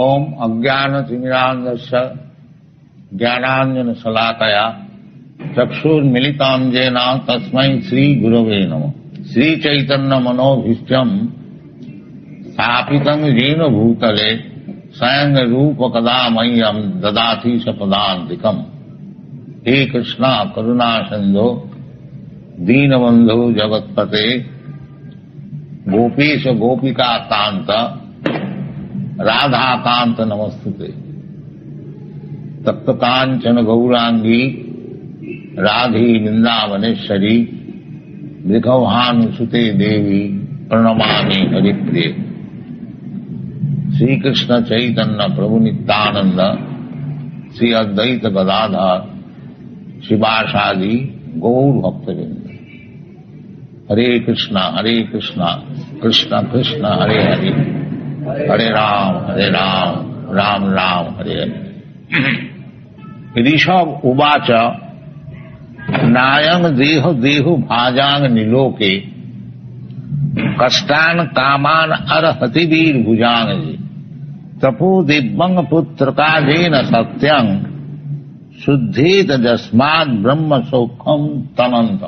ओम अज्ञान तिमिरांधस्य ज्ञानांजन शलाकया चक्षुर्मीलितांजेन तस्मै श्री गुरवे नमः। श्री चैतन्य मनोभीष्टं स्थापितं येन भूतले स्वयं रूप कदा मह्यं ददाति स पदान्तिकम्। हे कृष्णा करुणा सिन्धो दीनबन्धो जगत्पते गोपीश गोपिका कांत राधा कांत नमस्तुते। तप्त कांचन गौरांगी राधे वृंदावनेश्वरी विघवहानुसुते देवी प्रणमामि हरिप्रिये। श्री कृष्ण चैतन्य प्रभु नित्यानंद श्री अद्वैत गदाधर शिवासादि गौर भक्तवृंद। हरे कृष्णा कृष्णा कृष्णा हरे हरे हरे राम राम राम हरे हरे। ऋषभ उवाच नायं देह देहु भाजांग निलोके कष्टान कामान अर्हति वीर भुजांग तपो दिव्यं पुत्रकाजेन सत्यं शुद्धेत जस्माद् ब्रह्म सौखं तनंत।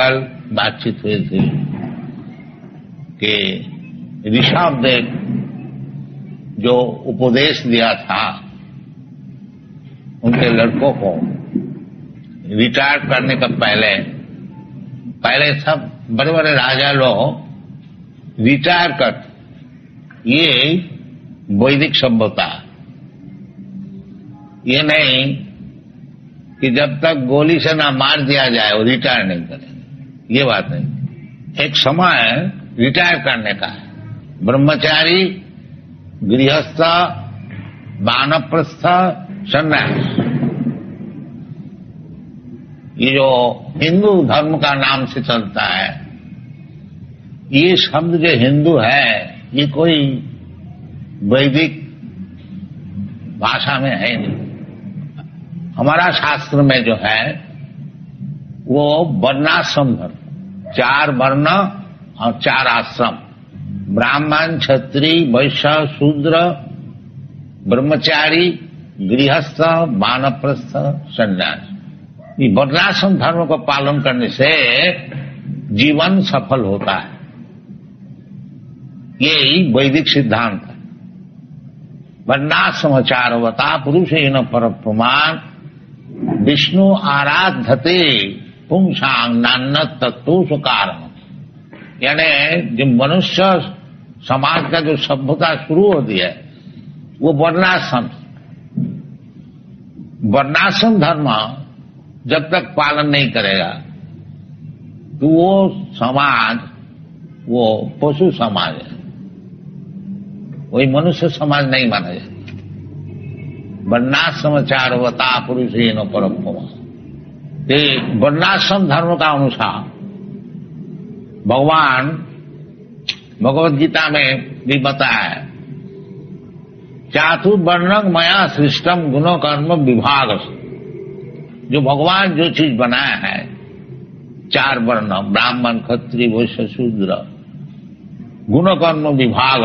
कल बातचीत हुई थी कि ऋषभ ने जो उपदेश दिया था उनके लड़कों को रिटायर करने का पहले सब बड़े बड़े राजा लोग रिटायर कर, ये वैदिक सभ्यता। ये नहीं कि जब तक गोली से ना मार दिया जाए वो रिटायर नहीं करेंगे, ये बात नहीं। एक समय रिटायर करने का है, ब्रह्मचारी, गृहस्थ, वानप्रस्थ, सन्यास। ये जो हिंदू धर्म का नाम से चलता है, ये शब्द जो हिंदू है ये कोई वैदिक भाषा में है नहीं। हमारा शास्त्र में जो है वो वर्णाश्रम धर्म, चार वर्ण और चार आश्रम, ब्राह्मण, क्षत्रिय, वैश्य, शूद्र, ब्रह्मचारी, गृहस्थ, वानप्रस्थ, सन्यास। ये वर्णाश्रम धर्म का पालन करने से जीवन सफल होता है, यही वैदिक सिद्धांत है। वर्णाश्रम चारवता पुरुषेण परप्रमाण विष्णु आराधते पुंसांग नान्य तत्तोष कारण। यानी जो मनुष्य समाज का जो सभ्यता शुरू होती है वो वर्णाश्रम धर्म जब तक पालन नहीं करेगा तो वो समाज वो पशु समाज है, वही मनुष्य समाज नहीं माना जाए। वर्णाश्रम चारवता पुरुषेण परमात्मा, ये वर्णाश्रम धर्म का अनुसार भगवान भगवद गीता में भी बताया है, चातुर्वर्णं मया सृष्टम गुणो कर्म विभाग। जो भगवान जो चीज बनाया है, चार वर्ण, ब्राह्मण, क्षत्रिय, वैश्य, शूद्र, गुणो कर्म विभाग,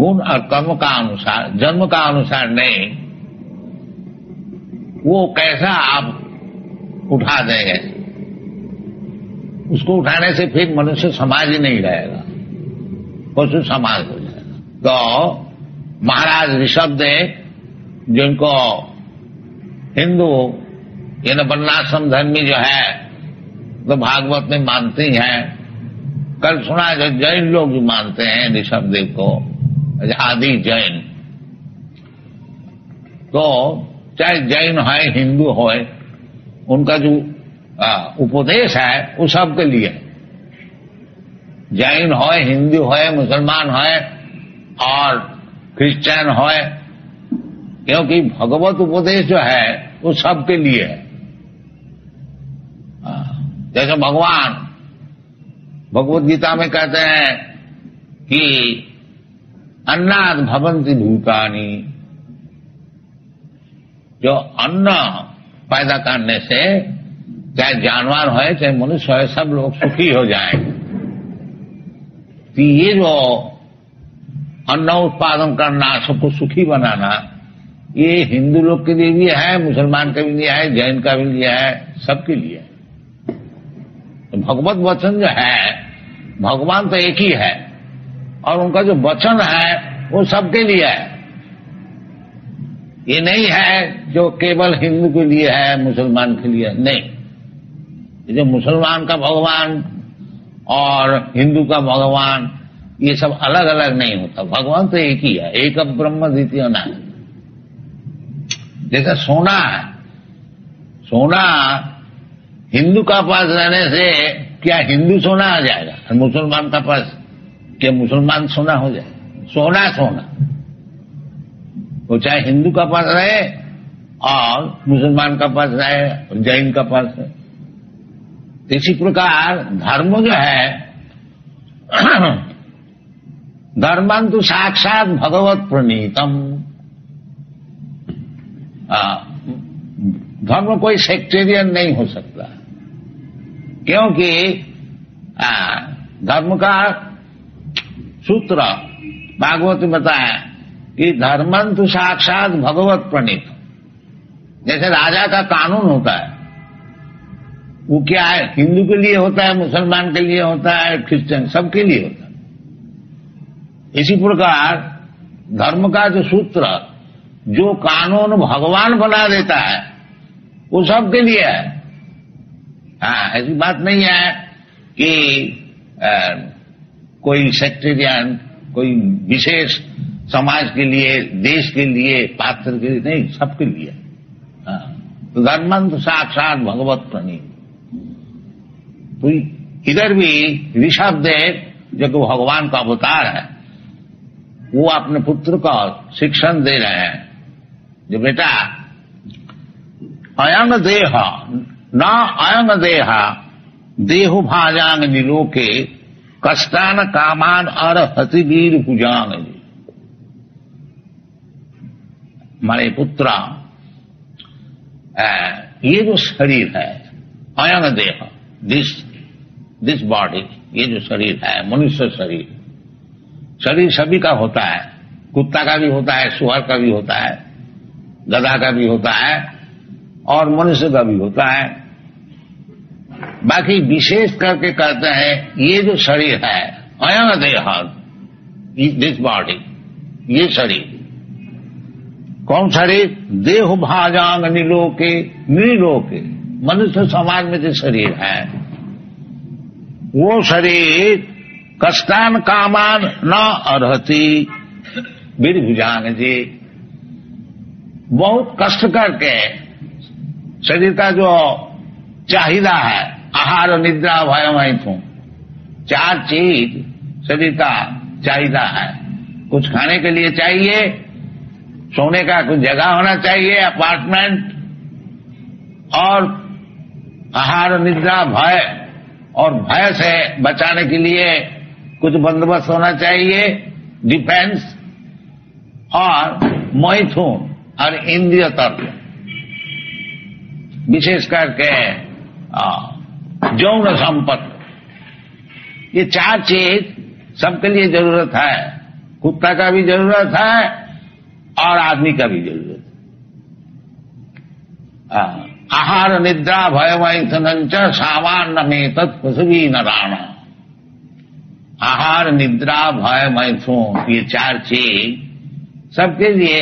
गुण और कर्म का अनुसार, जन्म का अनुसार नहीं, वो कैसा आप उठा देंगे, उसको उठाने से फिर मनुष्य समाज ही नहीं रहेगा, पशु समाज हो जाएगा। तो महाराज ऋषभ ने जिनको हिंदू यानी वर्णाश्रम धर्मी जो है तो भागवत में मानती हैं, कल सुना जो जैन लोग भी मानते हैं ऋषभ देव को, आदि जैन, तो चाहे जैन है हिंदू हो, उनका जो उपदेश है वो सबके लिए, जैन हो, हिंदू हो, मुसलमान हो और क्रिश्चियन हो, क्योंकि भगवत उपदेश जो है वो सबके लिए है। जैसे भगवान भगवत गीता में कहते हैं कि अन्नाद् भवन्ति भूतानि, जो अन्न पैदा करने से चाहे जानवर हो चाहे मनुष्य हो सब लोग सुखी हो जाएंगे। तो ये जो अन्न उत्पादन करना, सबको सुखी बनाना, ये हिंदू लोग के लिए भी है, मुसलमान का भी लिए है, जैन का भी लिए है, सबके लिए है। तो भगवत वचन जो है, भगवान तो एक ही है और उनका जो वचन है वो सबके लिए है। ये नहीं है जो केवल हिंदू के लिए है, मुसलमान के लिए नहीं। जो मुसलमान का भगवान और हिंदू का भगवान ये सब अलग अलग नहीं होता। भगवान तो एक ही है, एक ब्रह्म द्वितीय न। जैसे सोना है, सोना हिंदू का पास रहने से क्या हिंदू सोना आ जाएगा? मुसलमान का पास क्या मुसलमान सोना हो जाएगा? सोना सोना वो चाहे हिंदू का पास रहे और मुसलमान का पास रहे, जैन का पास रहे। इसी प्रकार धर्म जो है, धर्मंतु साक्षात भगवत प्रणीतम। धर्म कोई सेक्टेरियन नहीं हो सकता, क्योंकि धर्म का सूत्र भागवत में बताया कि धर्मंतु साक्षात भगवत प्रणीत। जैसे राजा का कानून होता है, वो क्या है? हिंदू के लिए होता है, मुसलमान के लिए होता है, क्रिश्चियन, सबके लिए होता है। इसी प्रकार धर्म का जो सूत्र, जो कानून भगवान बना देता है, वो सबके लिए है। ऐसी बात नहीं है कि कोई सेक्टेरियन, कोई विशेष समाज के लिए, देश के लिए, पात्र के लिए, नहीं, सबके लिए। तो धर्मंत साक्षात भगवत प्रणीत। तो इधर भी ऋषभदेव जो कि भगवान का अवतार है, वो अपने पुत्र का शिक्षण दे रहे हैं जो बेटा अयं देह न अयं देहा देहु भाजांग निलोके कष्टान कामान अर्हति वीर भुजांग। मारे पुत्र, ये जो शरीर है, अयन देह, दिस बॉडी, ये जो शरीर है, मनुष्य शरीर, शरीर सभी का होता है। कुत्ता का भी होता है, सुअर का भी होता है, गधा का भी होता है और मनुष्य का भी होता है। बाकी विशेष करके कहते हैं ये जो शरीर है, अयन देह, दिस बॉडी, ये शरीर कौन शरीर? देह भाजांग निलोके, निलोके मनुष्य समाज में जो शरीर है, वो शरीर कष्टान कामान न अर्हति वीर भुजांग जी। बहुत कष्ट करके शरीर का जो चाहिदा है, आहार और निद्रा भय, थू चार चीज शरीर का चाहिदा है। कुछ खाने के लिए चाहिए, सोने का कुछ जगह होना चाहिए, अपार्टमेंट, और आहार निद्रा भय, और भय से बचाने के लिए कुछ बंदोबस्त होना चाहिए, डिफेंस, और मैथुन और इंद्रिय तत्व, विशेष करके यौन संपर्क। ये चार चीज सबके लिए जरूरत है। कुत्ता का भी जरूरत है और आदमी का भी जरूरत। आहार निद्रा भयवंच सामान्य में तत्पी नाणा। आहार निद्रा भय मैथुन, ये चार चीज सबके लिए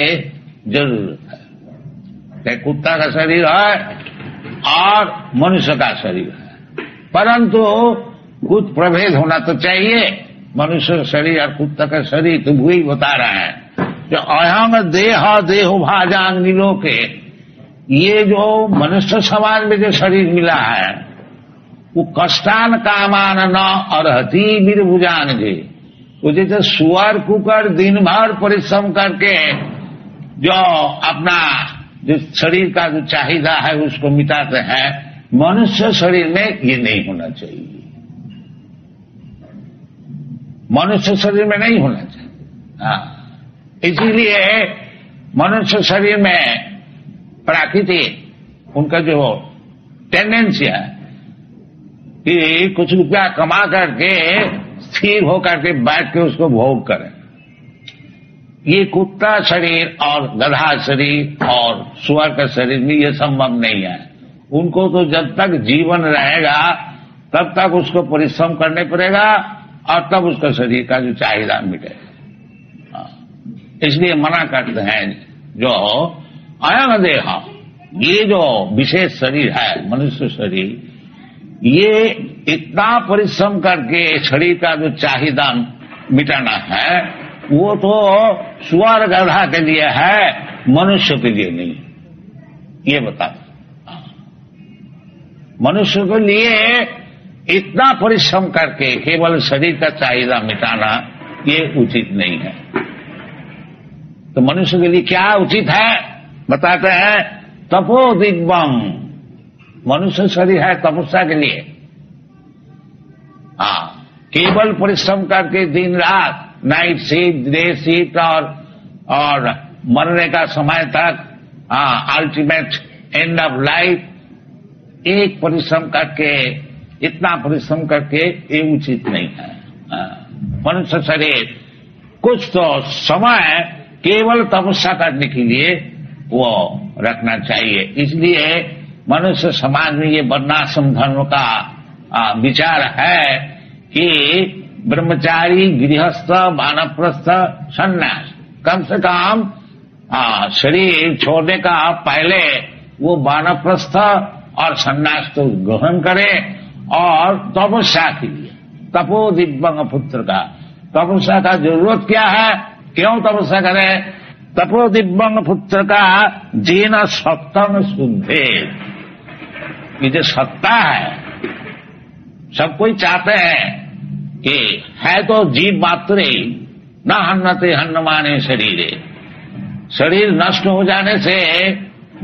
जरूरत है। चाहे कुत्ता का शरीर है और मनुष्य का शरीर है, परंतु कुछ प्रभेद होना तो चाहिए। मनुष्य शरीर और कुत्ता का शरीर तो वही बता रहा है। जो अयंग देह देहु भाजांग निलोके, ये जो मनुष्य समाज में जो शरीर मिला है, वो कष्टान कामान न अर्हति वीर भुजांग जी। वो जैसे सुअर कुकर दिन भर परिश्रम करके जो अपना जो शरीर का जो चाहिदा है उसको मिटाते हैं, मनुष्य शरीर में ये नहीं होना चाहिए। मनुष्य शरीर में नहीं होना चाहिए। इसीलिए मनुष्य शरीर में प्राकृतिक उनका जो टेंडेंसी है कि कुछ रुपया कमा करके स्थिर होकर के बैठ के उसको भोग करें, ये कुत्ता शरीर और गधा शरीर और सुअर का शरीर में ये संभव नहीं है। उनको तो जब तक जीवन रहेगा तब तक उसको परिश्रम करने पड़ेगा और तब उसका शरीर का जो चाहिदा मिटेगा। इसलिए मना करते हैं जो अयम देहा, ये जो विशेष शरीर है मनुष्य शरीर, ये इतना परिश्रम करके शरीर का जो चाहिदा मिटाना है वो तो सुअर गधा के लिए है, मनुष्य के लिए नहीं। ये बता, मनुष्य के लिए इतना परिश्रम करके केवल शरीर का चाहिदा मिटाना ये उचित नहीं है। तो मनुष्य के लिए क्या उचित है बताते हैं, तपो दिव्यम, मनुष्य शरीर है तपस्या के लिए। केवल परिश्रम करके दिन रात, नाइट शिफ्ट, डे शिफ्ट और मरने का समय तक, अल्टीमेट एंड ऑफ लाइफ, एक परिश्रम करके, इतना परिश्रम करके ये उचित नहीं है। मनुष्य शरीर कुछ तो समय केवल तपस्या करने के लिए वो रखना चाहिए। इसलिए मनुष्य समाज में ये वर्णाश्रम धर्म का विचार है कि ब्रह्मचारी, गृहस्थ, वानप्रस्थ, सन्यास, कम से कम शरीर छोड़ने का पहले वो वानप्रस्थ और सन्यास तो ग्रहण करे और तपस्या के लिए, तपो दिव्यं पुत्र का तपस्या का जरूरत क्या है, क्यों तपस्या करे। तपो दिव्यं पुत्र का जीन सत्तम शुद्धे, ये जो सत्ता है सब कोई चाहते हैं कि है तो जीव मात्र ही ना, हन्नते हन्नमाने शरीरे, शरीर नष्ट हो जाने से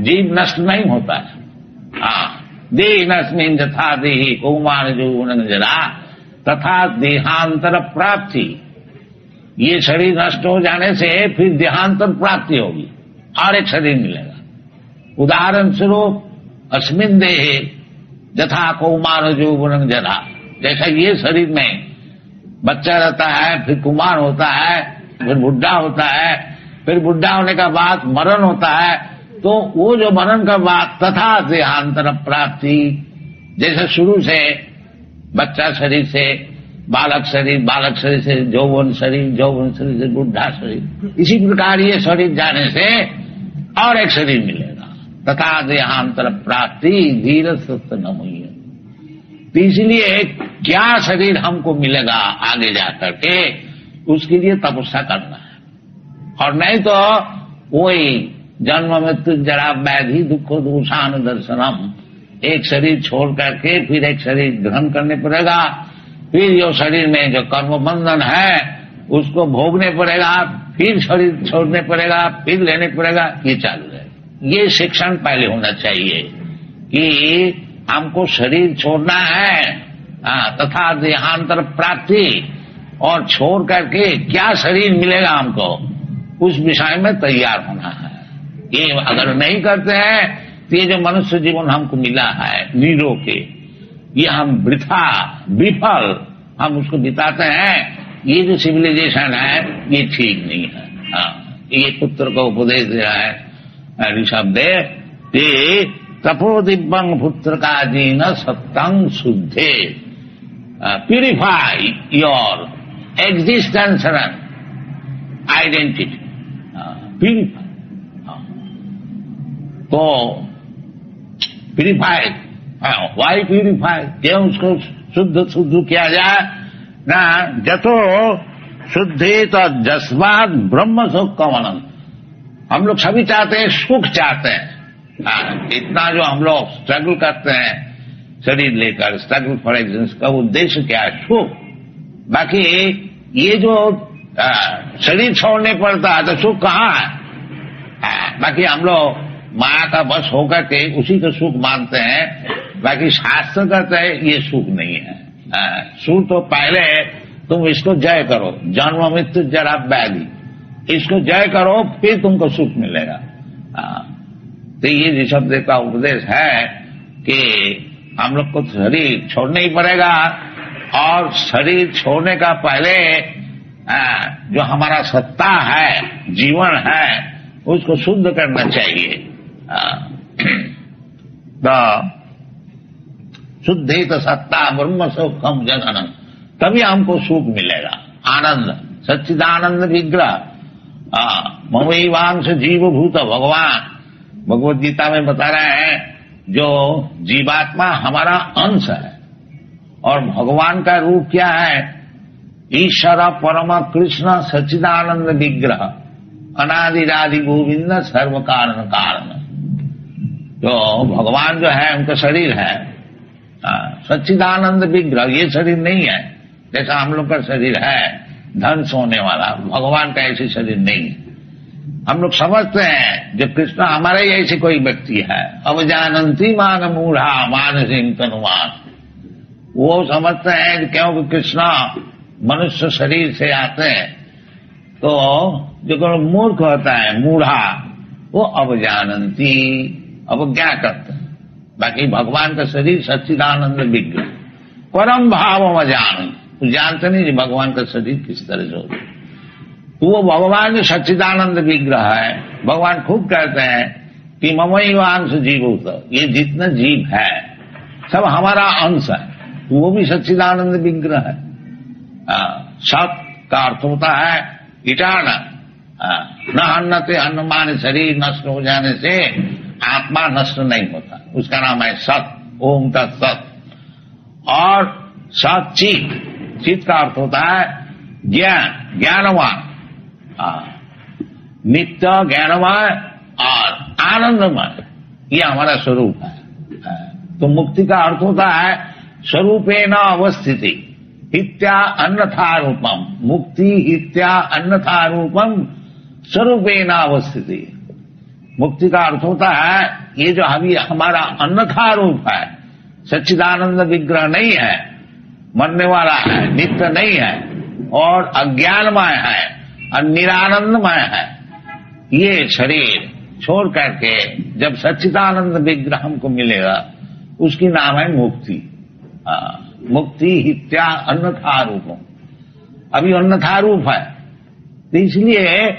जीव नष्ट नहीं होता है। देहनस्मिन् यथा देहि कौमारयोनिजरा तथा देहांतर प्राप्ति, ये शरीर नष्ट हो जाने से फिर देहांतर प्राप्ति होगी और एक शरीर मिलेगा। उदाहरण स्वरूप अस्मिन् देहे यथा कौमारयोनिजरा, जैसा ये शरीर में बच्चा रहता है, फिर कुमार होता है, फिर बुढ़ा होता है, फिर बुढ़ा होने का बाद मरण होता है, तो वो जो मरण का बाद तथा देहांतर प्राप्ति, जैसे शुरू से बच्चा शरीर से बालक शरीर, बालक शरीर से जौवन शरीर, जौवन शरीर से बुढ़ा शरीर, इसी प्रकार ये शरीर जाने से और एक शरीर मिलेगा, तथा देहांतर प्राप्ति धीर स्वस्थ न हुई। इसलिए क्या शरीर हमको मिलेगा आगे जाकर के, उसके लिए तपस्या करना है, और नहीं तो वही जन्म मृत्यु जरा व्याधि दुख दुशान दर्शनम, एक शरीर छोड़ करके फिर एक शरीर ग्रहण करने पड़ेगा, फिर जो शरीर में जो कर्म बंधन है उसको भोगने पड़ेगा, फिर शरीर छोड़ने पड़ेगा, फिर लेने पड़ेगा, ये चालू है। ये शिक्षण पहले होना चाहिए कि हमको शरीर छोड़ना है तथा देहांतर प्राप्ति, और छोड़ करके क्या शरीर मिलेगा हमको, उस विषय में तैयार होना है। ये अगर नहीं करते हैं तो ये जो मनुष्य जीवन हमको मिला है नीरो के, ये हम वृथा विफल हम उसको बिताते हैं। ये जो सिविलाइजेशन है ये ठीक नहीं है। ये पुत्र को उपदेश दिया है ऋषभ देव, तपो दिव्यं पुत्र का जीन सत्तंग शुद्धे, purify your existence and identity, purify. तो प्यूरिफाई, वाई प्यूरिफाई, क्यों उसको शुद्ध शुद्ध किया जाए ना, जतो शुद्धे तो जस्वाद ब्रह्म सुख कमनम। हम लोग सभी चाहते हैं, सुख चाहते हैं। इतना जो हम लोग स्ट्रगल करते हैं शरीर लेकर, स्ट्रगल फॉर एग्जिस्टेंस का उद्देश्य क्या है, सुख। बाकी ये जो शरीर छोड़ने पड़ता है तो सुख कहाँ है। बाकी हम लोग माया का बस होकर के उसी को सुख मानते हैं, बाकी शास्त्र कहते हैं ये सुख नहीं है। सुख तो पहले तुम इसको जय करो, जन्म मृत्यु जरा व्याधि, इसको जय करो फिर तुमको सुख मिलेगा। तो ये ऋषभ देव का उपदेश है कि हम लोग को शरीर छोड़ना ही पड़ेगा, और शरीर छोड़ने का पहले जो हमारा सत्ता है, जीवन है, उसको शुद्ध करना चाहिए। तो शुद्धित सत्ता ब्रह्म सुखम जगन, तभी हमको सुख मिलेगा, आनंद। सच्चिदानंद विग्रह ममई वांश जीव भूत, भगवान भगवद गीता में बता रहे हैं जो जीवात्मा हमारा अंश है। और भगवान का रूप क्या है? ईश्वर परम कृष्ण सच्चिदानंद विग्रह, अनादिरादि गोविंद सर्व कारण कारण। तो भगवान जो है उनका शरीर है सच्चिदानंद विग्रह। ये शरीर नहीं है जैसा हम लोग का शरीर है धन सोने वाला, भगवान का ऐसी शरीर नहीं है। हम लोग समझते हैं जो कृष्ण हमारे ही ऐसे कोई व्यक्ति है, अब जानती मान मूढ़ा मान सिंह तनुमान, वो समझते हैं क्योंकि कृष्ण मनुष्य शरीर से आते हैं। तो जो मूर्ख होता है मूढ़ा, वो अब जानती अवज्ञा करते हैं। बाकी भगवान का शरीर सच्चिदानंद विग्रह परम भाव अवजान, तो जानते नहीं भगवान का शरीर किस तरह से होता है। वो भगवान जो सच्चिदानंद विग्रह है, भगवान खुद कहते हैं कि ममई वांश जीव उतर, ये जितना जीव है सब हमारा अंश है, वो भी सच्चिदानंद विग्रह है। सत का अर्थ होता है इटाना, न अन्नते अन्नमान, शरीर नष्ट हो जाने से आत्मा नष्ट नहीं होता, उसका नाम है सत, ओम का सत। और सत चित, चित का अर्थ होता है ज्ञान, ज्ञानवान, नित्य ज्ञानमय और आनंदमय, ये हमारा स्वरूप है। तो मुक्ति का अर्थ होता है स्वरूपेण अवस्थिति हित्या अन्यथा रूपम, मुक्ति हित्या अन्यथा रूपम स्वरूपेण अवस्थिति। मुक्ति का अर्थ होता है ये जो अभी हमारा अन्यथा रूप है, सच्चिदानंद विग्रह नहीं है, मरने वाला है, नित्य नहीं है और अज्ञानमय है और निरानंदमय है, ये शरीर छोड़ करके जब सच्चिदानंद विग्रह हमको मिलेगा, उसकी नाम है मुक्ति। मुक्ति हित्या अन्यथा रूपम, अभी अन्यथा रूप है, तो इसलिए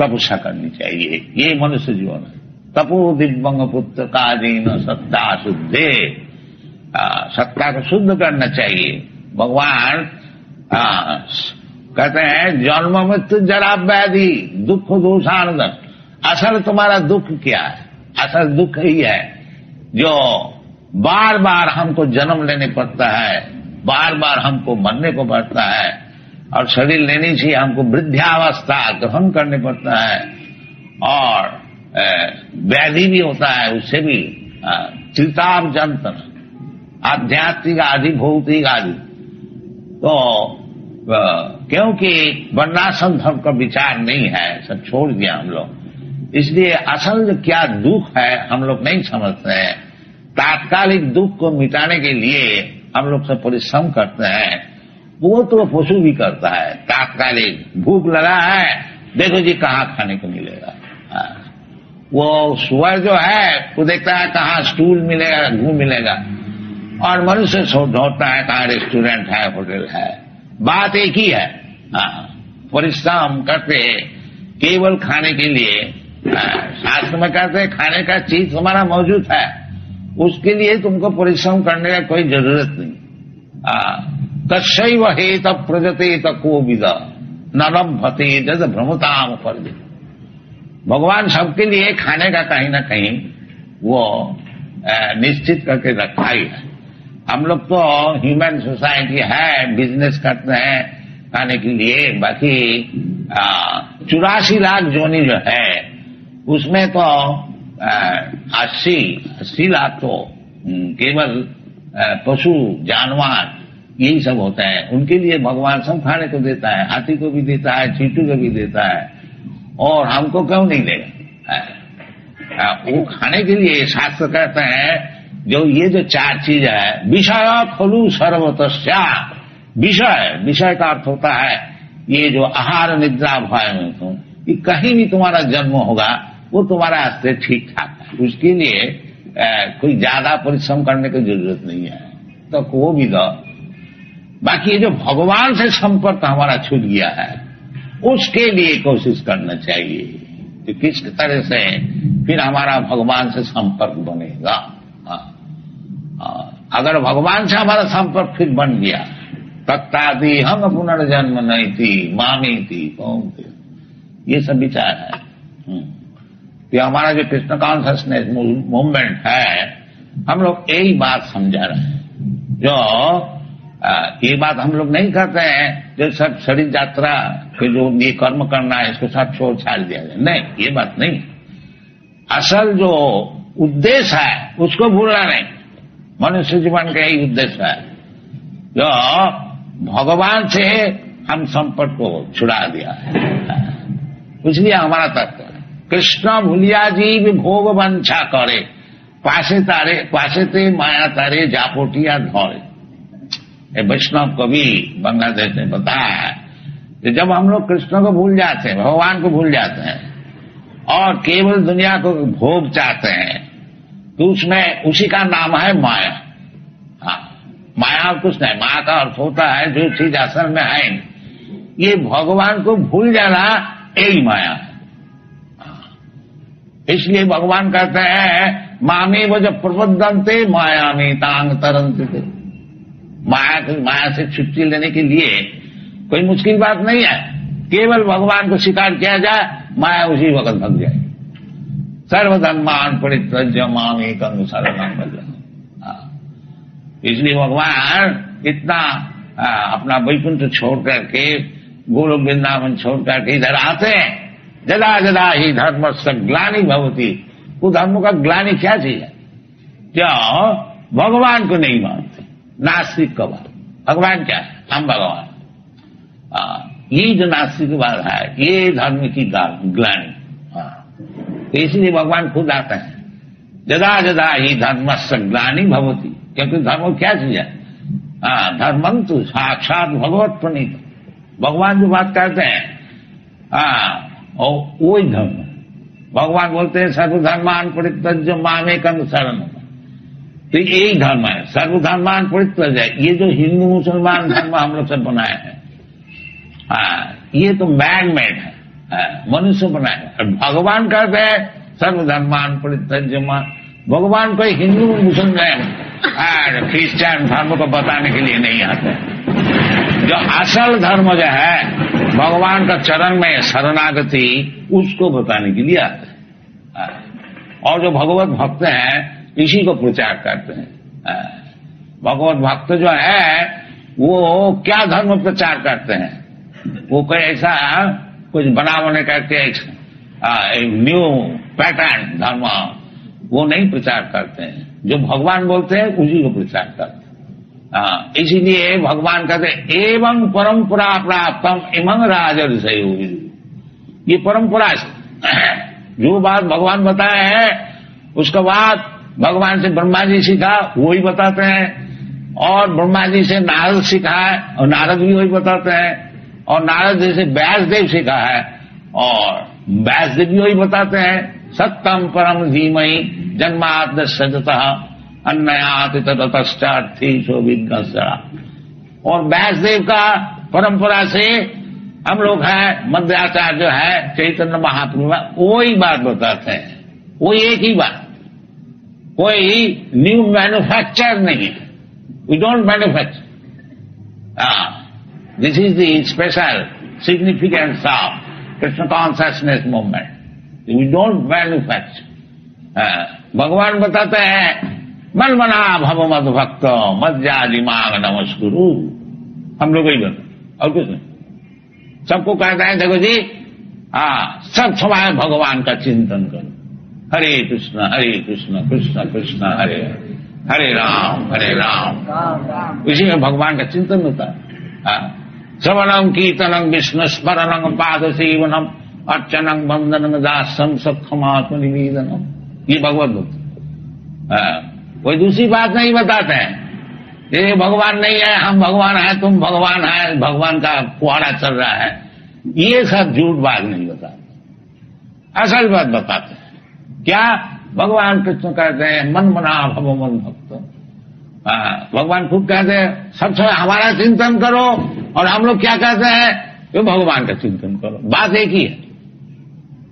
तपस्या करनी चाहिए। ये मनुष्य जीवन है। तपो दिव्यंग पुत्र कालीन सत्ता शुद्धे, सत्ता को शुद्ध करना चाहिए। भगवान कहते हैं जन्म मृत्यु जरा व्याधि दुख दोषानंदन, असल तुम्हारा दुख क्या है? असल दुख ही है जो बार बार हमको जन्म लेने पड़ता है, बार बार हमको मरने को पड़ता है, और शरीर लेने से हमको वृद्धावस्था ग्रहण करने पड़ता है, और व्याधि भी होता है, उससे भी चिताव जंतन आध्यात्मिक आदि भौतिक आदि। तो क्योंकि वर्णाश्रम धर्म का विचार नहीं है, सब छोड़ दिया हम लोग, इसलिए असल क्या दुख है हम लोग नहीं समझते हैं। तात्कालिक दुख को मिटाने के लिए हम लोग सब परिश्रम करते हैं, वो तो पशु भी करता है। तात्कालिक भूख लगा है, देखो जी कहाँ खाने को मिलेगा। वो सुअर जो है वो देखता है कहाँ स्टूल मिलेगा, घू मिलेगा, और मनुष्य ढूंढता है कहाँ रेस्टोरेंट है, होटल है। बात एक ही है, परिश्रम करते केवल खाने के लिए। शास्त्र में कहते हैं खाने का चीज हमारा मौजूद है, उसके लिए तुमको परिश्रम करने का कोई जरूरत नहीं। तस्व हेत प्रजते तको विदा नरम फते जद भ्रमताम पर, भगवान सबके लिए खाने का कहीं ना कहीं वो निश्चित करके रखा ही है। हम लोग तो ह्यूमन सोसाइटी है, बिजनेस करते हैं खाने के लिए। बाकी 84 लाख जोनी जो है उसमें तो 80 लाख तो केवल पशु जानवर यही सब होते हैं, उनके लिए भगवान सब खाने को देता है, हाथी को भी देता है, चींटू को भी देता है, और हमको क्यों नहीं देगा? वो खाने के लिए शास्त्र कहते हैं जो ये जो चार चीज है, विषय खलु सर्वतस्या, विषय, विषय का अर्थ होता है ये जो आहार निद्रा भय में तुम, ये कहीं भी तुम्हारा जन्म होगा वो तुम्हारा रास्ते ठीक ठाक है, उसके लिए कोई ज्यादा परिश्रम करने की जरूरत नहीं है। तो वो भी दो। बाकी ये जो भगवान से संपर्क हमारा छूट गया है, उसके लिए कोशिश करना चाहिए कि किस तरह से फिर हमारा भगवान से संपर्क बनेगा। अगर भगवान से हमारा संपर्क फिर बन गया, तत्तादि हम पुनर्जन्म नहीं थी, मामी थी, कौन थी, ये सब विचार है कि हमारा जो कृष्ण कॉन्शसनेस मूवमेंट है, हम लोग यही बात समझा रहे हैं। जो ये बात हम लोग नहीं करते हैं जो सब शरीर यात्रा के जो ये कर्म करना है इसको सब छोड़ छाड़ दिया जाए, नहीं, ये बात नहीं। असल जो उद्देश्य है उसको भूलना नहीं। मनुष्य जीवन का यही उद्देश्य है, जो भगवान से हम संपर्क को छुड़ा दिया है, इसलिए हमारा तर्क है। कृष्ण भूलिया जी भी भोग वंछा करे, पासे ते माया तारे जापोटिया धोरे। वैष्णव कवि बांग्लादेश ने बताया है कि जब हम लोग कृष्ण को भूल जाते हैं, भगवान को भूल जाते हैं और केवल दुनिया को भोग चाहते हैं, तो उसमें उसी का नाम है माया। हाँ, माया और कुछ नहीं। माया का अर्थ होता है जो चीज असल में है। ये भगवान को भूल जाना यही माया है। इसलिए भगवान कहते हैं मामी वो जब प्रबद्धनते माया में तांग तरंते। माया से छुट्टी लेने के लिए कोई मुश्किल बात नहीं है, केवल भगवान को स्वीकार किया जाए, माया उसी वक्त भग जाए। सर्वधर्मान परित्यज्य मामें कंग शरणं भज। इसलिए भगवान इतना अपना वैकुंठ छोड़ करके, गोलोक वृंदावन छोड़ करके इधर आते हैं। जदा जदा ही धर्म से ग्लानि भवती। वो धर्म का ग्लानि क्या चीज है? क्या भगवान को नहीं मानते, नास्तिक का बात। भगवान क्या है? हम भगवान। ये जो नास्तिक बात है ये धर्म की ग्लानि। इसलिए भगवान खुद आते हैं जदा जदा ही धर्म से ग्लानि भवती, क्योंकि धर्म क्या चीज है? धर्मंतु साक्षात भगवत प्रणीत। भगवान जो बात करते हैं और वो ही धर्म। भगवान बोलते हैं सर्वधर्मान परित्यज्य मामेकं शरणं। तो यही धर्म है, सर्वधर्मान परित्यज्य। ये जो हिंदू मुसलमान धर्म हम लोग सब बनाए हैं, ये तो मैन मेड है, मनुष्य बनाए। भगवान कहते हैं सर्वधर्मान परित्यज्य। भगवान कोई हिंदू मुसलमान क्रिश्चियन धर्म को बताने के लिए नहीं आते। जो असल धर्म जो है भगवान का चरण में शरणागति, उसको बताने के लिए आते हैं। और जो भगवत भक्त हैं इसी को प्रचार करते हैं। भगवत भक्त जो है वो क्या धर्म प्रचार करते हैं? वो कोई ऐसा कुछ बनावने करके न्यू पैटर्न धर्म वो नहीं प्रचार करते हैं। जो भगवान बोलते हैं उसी को प्रचार करते हैं। इसीलिए भगवान कहते एवं परंपरा प्राप्तम इमं राजर से। ये परंपरा से जो बात भगवान बताए हैं उसके बाद भगवान से ब्रह्मा जी सीखा वही बताते हैं, और ब्रह्मा जी से नारद सीखा है और नारद भी वही बताते हैं, और नारद जी से व्यासदेव सीखा है और व्यासदेव भी वही बताते हैं। सत्यम परम धीमहि जन्माद्य सजतः अन्नयाति ततश्चार्थी सो विज्ञा। और व्यासदेव का परंपरा से हम लोग हैं मध्वाचार्य जो है चैतन्य महाप्रभु, वही बात बताते हैं। वो एक ही बात, कोई न्यू मैन्युफैक्चर नहीं है। We don't manufacture. This is the special significance of Krishna consciousness movement. We don't manufacture. भगवान बताते हैं मन मना भव मद भक्त मद जाति मांग नमस्कुरु। हम लोग ही बन और कुछ नहीं। सबको कहता है देखो जी सब समय भगवान का चिंतन करो। हरे कृष्ण कृष्ण कृष्ण हरे हरे, राम हरे राम। इसी में भगवान का चिंतन होता है। श्रवणम कीर्तनम विष्णु स्मरणम पाद सेवनम अर्चनम वंदनम दासम सखमात्मनिवेदनम। ये भगवत भक्त। कोई दूसरी बात नहीं बताते हैं। ये भगवान नहीं है, हम भगवान हैं, तुम भगवान हैं, भगवान का फुहारा चल रहा है, ये सब झूठ बात नहीं बताते। असल बात बताते हैं। क्या भगवान कृष्ण कहते हैं मन मना भव मन भक्त। भगवान खुद कहते हैं सबसे हमारा चिंतन करो। और हम लोग क्या कहते हैं तो भगवान का चिंतन करो। बात एक ही है,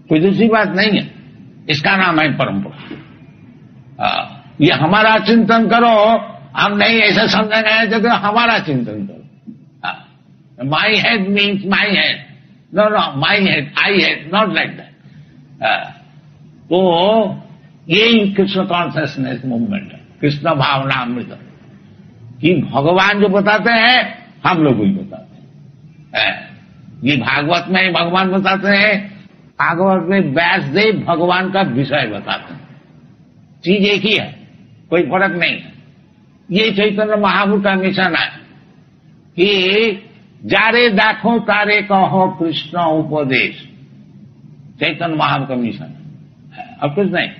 कोई दूसरी बात नहीं है। इसका नाम है परंपरा। ये हमारा चिंतन करो, हम नहीं ऐसा समझ गए थे तो हमारा चिंतन करो। My head means my head, no no my head, I head, not like that. तो यही कृष्ण कॉन्शियसनेस मूवमेंट है, कृष्ण भावना अमृत, कि भगवान जो बताते हैं हम लोग भी बताते हैं। ये भागवत में भगवान बताते हैं, भागवत में व्यासदेव भगवान का विषय बताते हैं। चीज एक ही है, कोई फर्क नहीं है। ये चैतन्य महाप्रभु का मिशन है कि जारे दाखो तारे कहो कृष्ण उपदेश, चैतन्य महाप्रभु का मिशन है, अब कुछ नहीं।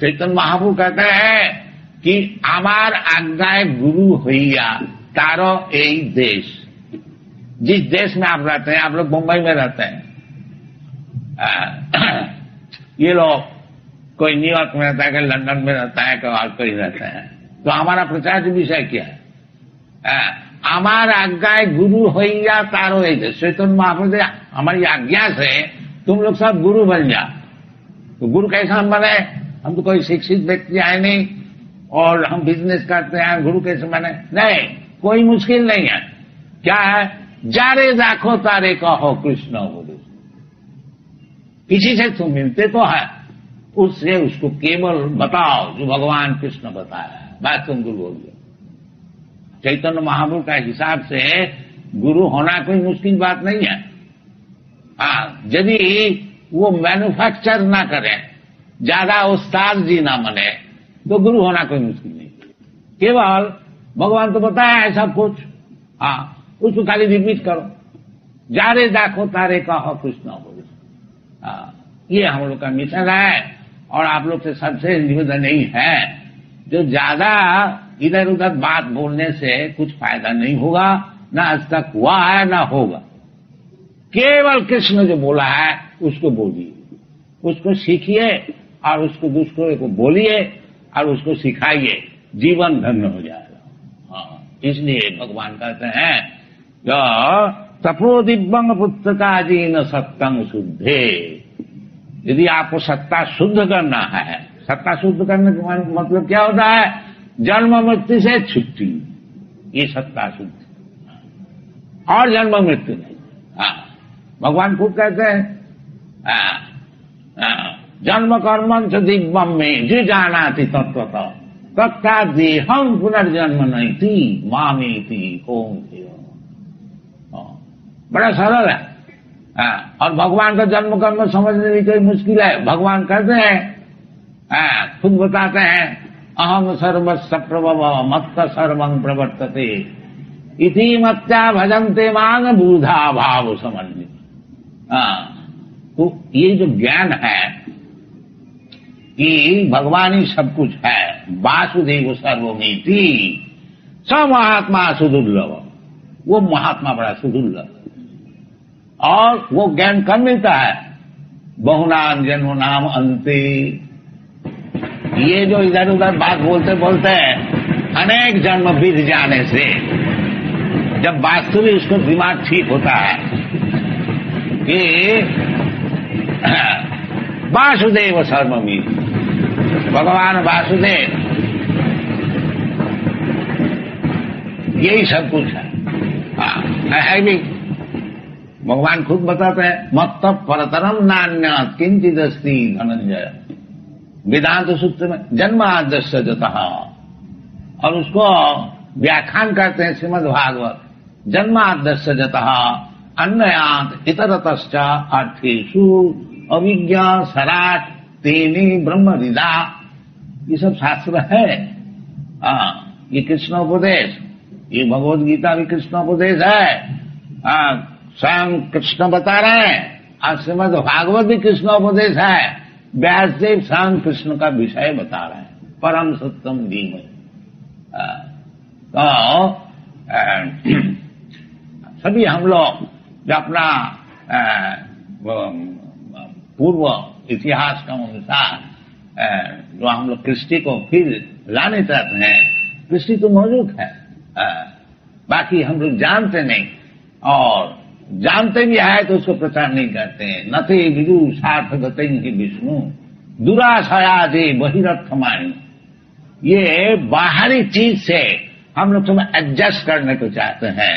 चैतन्य महाप्रभु कहते हैं कि आमार आज्ञाएं गुरु हुईया तारो यही देश। जिस देश में आप रहते हैं, आप लोग मुंबई में रहते हैं, ये लोग कोई न्यूयॉर्क में रहता है, कोई लंदन में रहता है, कोई और कहीं रहते हैं। तो हमारा प्रचार विषय क्या है? आमार आज्ञाएं गुरु हुईया तारो यही देश। चैतन्य महाप्रभु हमारी आज्ञा से तुम लोग सब गुरु बन जाओ। तो गुरु कैसा हम बने? हम तो कोई शिक्षित व्यक्ति आए नहीं और हम बिजनेस करते हैं, गुरु कैसे बने? नहीं, कोई मुश्किल नहीं है। क्या है? जारे दाखो तारे कहो कृष्ण गुरु। किसी से तुम मिलते तो है, उससे उसको केवल बताओ जो भगवान कृष्ण बताया है, बस तुम गुरु हो गए। चैतन्य महाप्रभु का हिसाब से गुरु होना कोई मुश्किल बात नहीं है। यदि वो मैन्युफैक्चर ना करें, ज्यादा उस्ताद जी ना बने, तो गुरु होना कोई मुश्किल नहीं। केवल भगवान तो बताया है सब कुछ, उसको खाली रिपीट करो। जारे दाखो तारे कहो कृष्ण बोलो। ये हम लोग का मिशन है। और आप लोग से सबसे निवेदन नहीं है, जो ज्यादा इधर उधर बात बोलने से कुछ फायदा नहीं होगा, ना आज तक हुआ है ना होगा। केवल कृष्ण जो बोला है उसको बोलिए, उसको सीखिए और उसको दूसरों को बोलिए और उसको सिखाइए, जीवन धन्य हो जाएगा। इसलिए भगवान कहते हैं तपो दिव्यंग पुस्तका जीन सत्तंग शुद्धे। यदि आपको सत्ता शुद्ध करना है, सत्ता शुद्ध करने का मतलब क्या होता है? जन्म मृत्यु से छुट्टी, ये सत्ता शुद्ध, और जन्म मृत्यु नहीं। भगवान खुद कहते हैं जन्म कर्मन च दिग्बम में जो जाना थी तत्वतः तथा देहम पुनर्जन्म नहीं थी मामी थी ओम। बड़ा सरल है और भगवान का जन्म कर्म समझने में कोई मुश्किल है? भगवान कहते हैं, खुद बताते हैं, अहम सर्वस्व प्रभव मत्त सर्वं प्रवर्तते इति मत्या भजन्ते मांग बूधा भाव समन्वित। तो ये जो ज्ञान है कि भगवान ही सब कुछ है, वासुदेव सर्वमेति, स महात्मा सुदुर्लभ, वो महात्मा बड़ा सुदुर्लभ। और वो ज्ञान कब मिलता है? बहुनाम जन्म नाम अंते। ये जो इधर उधर बात बोलते बोलते अनेक जन्म बीत जाने से जब वास्तविक उसको दिमाग ठीक होता है कि वासुदेव सर्वमिति, भगवान वासुदेव यही सब कुछ है भी। भगवान खुद बताते हैं मत्त परतरम नान्यत् किंचित् अस्ति धनंजय, वेदांत सूत्र में जन्म आदर्श जतः। और उसको व्याख्यान करते हैं श्रीमद् भागवत, जन्म आदर्श जतः अन्नयात इतरतश्चा अर्थेषु अविज्ञा सराट तेने ब्रह्म रिदा। ये सब शास्त्र है। ये कृष्ण उपदेश, ये भगवद गीता भी कृष्ण उपदेश है, स्वयं कृष्ण बता रहे हैं। और श्रीमद् भागवत भी कृष्ण उपदेश है, व्यासदेव स्वयं कृष्ण का विषय बता रहे हैं, परम सत्यम धीमहि। तो सभी हम लोग जो अपना पूर्व इतिहास का अनुसार जो हम लोग कृष्टि को फिर लाने चाहते हैं, कृष्टि तो मौजूद है, बाकी हम लोग जानते नहीं। और जानते भी आए तो उसको प्रचार नहीं करते हैं। नते विदु सार्थ गति विष्णु दुराशया दे बहिरथ मानी, ये बाहरी चीज से हम लोग तुम्हें एडजस्ट करने को चाहते हैं,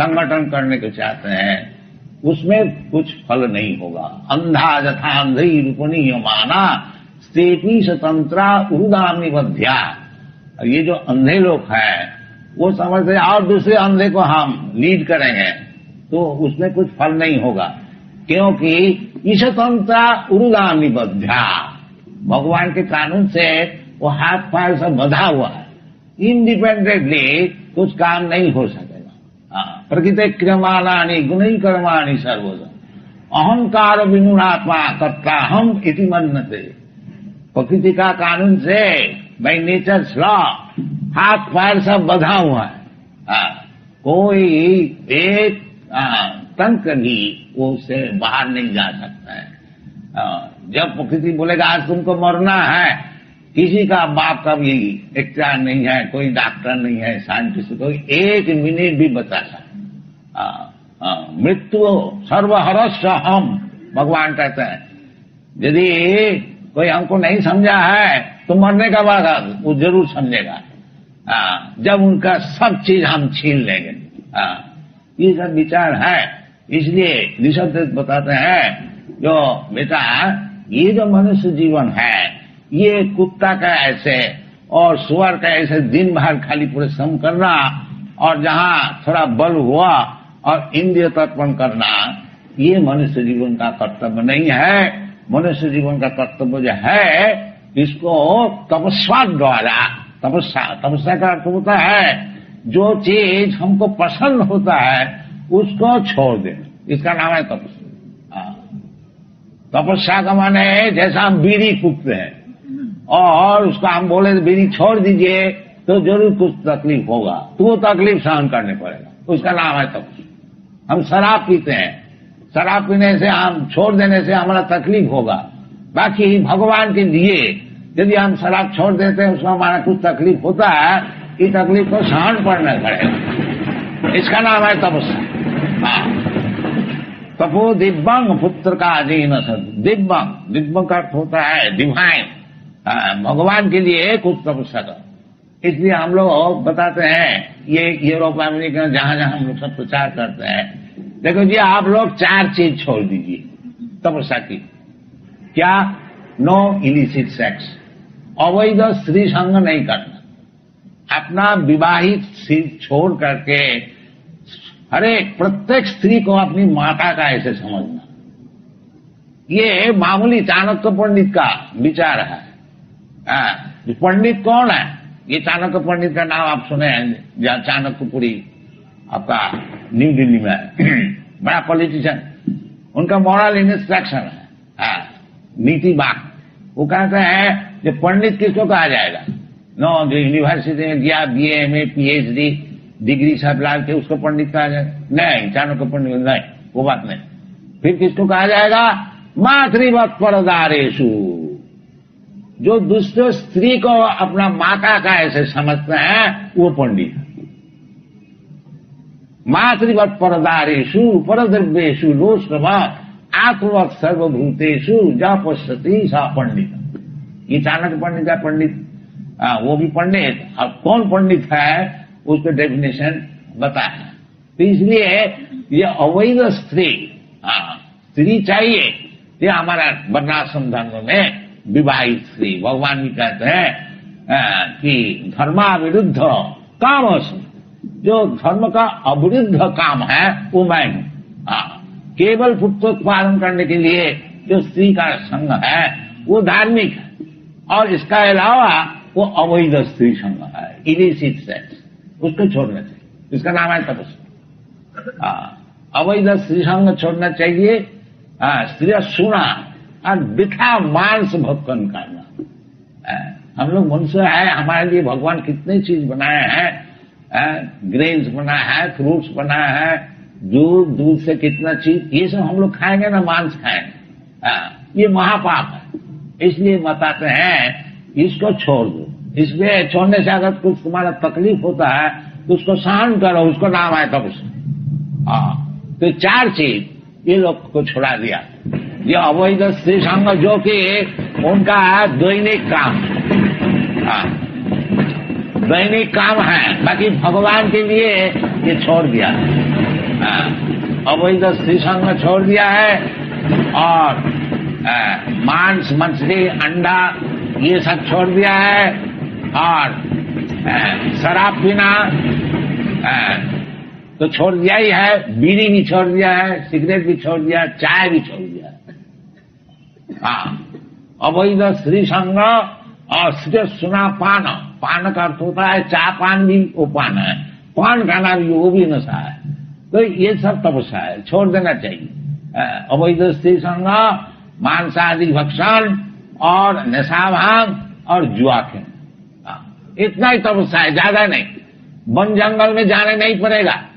संगठन करने को चाहते हैं, उसमें कुछ फल नहीं होगा। अंधा जथा अंधी रूपणी माना स्त्री स्वतंत्रा उदामी बध्या, ये जो अंधे लोग हैं वो समझते और दूसरे अंधे को हम लीड करेंगे तो उसमें कुछ फल नहीं होगा, क्योंकि ईशतंत्रा उरुगामी बध्या, भगवान के कानून से वो हाथ पांव सब बंधा हुआ है, इंडिपेंडेंटली कुछ काम नहीं हो सकेगा। प्रकृति क्रमालानी गुणी कर्माणी सर्वोदय अहंकार विनुणात्मा कर्ता हम इति मन्यते, प्रकृति का कानून से बाई नेचर लॉ हाथ पांव सब बंधा हुआ है, कोई एक तंत्र भी वो उससे बाहर नहीं जा सकता है। जब प्रकृति बोलेगा आज तुमको मरना है, किसी का बाप का भी इख्तियार नहीं है, कोई डॉक्टर नहीं है, साइंटिस्ट कोई एक मिनट भी बचा सकता। मृत्यु सर्वहरस्व हम, भगवान कहते हैं यदि कोई हमको नहीं समझा है तो मरने का बाद वो जरूर समझेगा, जब उनका सब चीज हम छीन लेंगे। ये सब विचार है, इसलिए ऋषभ बताते हैं जो बेटा ये जो मनुष्य जीवन है ये कुत्ता का ऐसे और सुअर का ऐसे दिन भर खाली परिश्रम करना और जहाँ थोड़ा बल हुआ और इंद्रिय तर्पण करना, ये मनुष्य जीवन का कर्तव्य नहीं है। मनुष्य जीवन का कर्तव्य जो है इसको तपस्या द्वारा, तपस्या का अर्थ होता है जो चीज हमको पसंद होता है उसको छोड़ देना, इसका नाम है तपस्या। तपस्या का माने जैसा हम बीड़ी फूकते हैं और उसको हम बोले बीड़ी छोड़ दीजिए तो जरूर कुछ तकलीफ होगा, तो वो तकलीफ सहन करने पड़ेगा, उसका नाम है तपस्या। हम शराब पीते हैं, शराब पीने से हम छोड़ देने से हमारा तकलीफ होगा, बाकी भगवान के लिए यदि हम शराब छोड़ देते हैं उसमें हमारा कुछ तकलीफ होता है, इस तकलीफ को सहन करना पड़ेगा, इसका नाम है तपस्या। तपो दिव्यांग पुत्र का अधीन दिव्यांग, दिव्यांग का अर्थ होता है डिवाइन, भगवान के लिए कुछ तपस्या कर। इसलिए हम लोग बताते हैं ये यूरोप अमेरिका जहां जहां हम लोग सब प्रचार करते हैं, देखो जी आप लोग चार चीज छोड़ दीजिए तपस्या की, क्या? नो इलिसिट सेक्स, अवैध स्त्री संग नहीं करना, अपना विवाहित सिर छोड़ करके हर एक प्रत्येक स्त्री को अपनी माता का ऐसे समझना, ये मामूली चाणक्य पंडित का विचार है। पंडित कौन है? ये चाणक्य पंडित का नाम आप सुने हैं, जहाँ चाणक्यपुरी आपका न्यू दिल्ली में है, बड़ा पॉलिटिशियन, उनका मॉरल इंस्ट्रक्शन है, नीति बात। वो कहते हैं जो पंडित किसको कहा जाएगा? नो जो यूनिवर्सिटी में गया BA MA PhD डिग्री सब ला के उसको पंडित कहा जाएगा? नहीं, चाणक्य पंडित नहीं, वो बात नहीं। फिर किसको कहा जाएगा? मातृवत परदारेशु, जो दूसरे स्त्री को अपना माता का ऐसे समझते हैं वो पंडित। मातृवत परदारेशु परद्रव्येशु लोश्रमा आत्मवत सर्वभूतेषु जा पश्यति सा पंडित, ये चाणक्य पंडित का पंडित। वो भी पंडित, अब कौन पंडित है उसका डेफिनेशन बताया। तो इसलिए ये अवैध स्त्री, स्त्री चाहिए, ये हमारा वर्णाश्रम धर्म में विवाहित स्त्री। भगवान भी कहते हैं कि धर्मा विरुद्ध काम, जो धर्म का अविरुद्ध काम है वो मैं हूँ। केवल पुत्रोत्पादन करने के लिए जो स्त्री का संग है वो धार्मिक है, और इसका अलावा वो अवैध स्त्री संग है, इलिसिट सेक्स, उसको छोड़ना चाहिए, इसका नाम है तपस्या। अवैध स्त्री संग छोड़ना चाहिए, स्त्री सुना और बिठा मांस भक्षण करना। हम लोग मनुष्य है, हमारे लिए भगवान कितनी चीज बनाए हैं, ग्रेन्स बना है, फ्रूट्स बना है, दूध, दूध से कितना चीज, ये सब हम लोग खाएंगे ना, मांस खाएंगे, ये महापाप है। इसलिए बताते हैं इसको छोड़ दो, इसमें छोड़ने से अगर कुछ तुम्हारा तकलीफ होता है तो उसको सहन करो, उसको नाम है तपस्या। तो चार चीज ये लोग को छुड़ा दिया। ये अवैध स्त्री संग जो कि उनका दैनिक काम है, बाकी भगवान के लिए ये छोड़ दिया। अवैध स्त्री संग छोड़ दिया है और मांस मछली अंडा ये सब छोड़ दिया है और शराब पीना तो छोड़ दिया ही है, बीड़ी भी छोड़ दिया है, सिगरेट भी छोड़ दिया, चाय भी छोड़ दिया। अवैध स्त्री संग और सिर्फ सुना पान का अर्थ होता है चा पान भी, वो पान है, पान खाना भी वो भी नशा है। तो ये सब तपस्या है, छोड़ देना चाहिए। अवैध स्त्री संग, मांसाहारी भक्षण और नशा भांग और जुआ खेल, इतना ही तपस्या है, ज्यादा नहीं। वन जंगल में जाने नहीं पड़ेगा।